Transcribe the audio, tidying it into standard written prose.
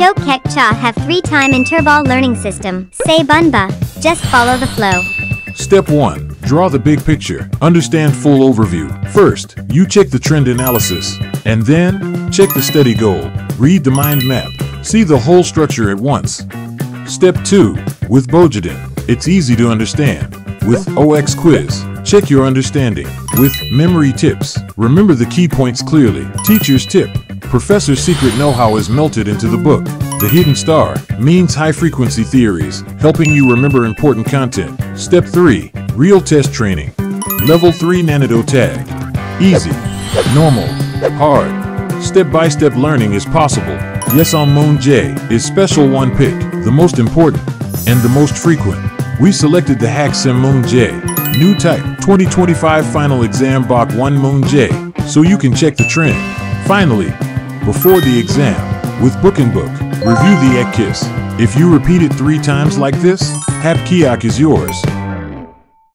Chokekcha have 3-time interball learning system. Say Bun Ba, just follow the flow. Step 1. Draw the big picture. Understand full overview. First, you check the trend analysis. And then, check the steady goal. Read the mind map. See the whole structure at once. Step 2. With Bojaden, it's easy to understand. With OX quiz, check your understanding. With memory tips, remember the key points clearly. Teacher's tip, professor's secret know-how is melted into the book. The Hidden Star means high-frequency theories, helping you remember important content. Step 3. Real test training. Level 3 Nanodotag. Easy, normal, hard. Step-by-step learning is possible. Yes on Moonj is special one pick, the most important and the most frequent. We selected the Hacksim Moonj, new type, 2025 final exam Bok 1 Moonj, so you can check the trend. Finally, before the exam, with book and book, review the Ekkis. If you repeat it 3 times like this, Hapkiak is yours.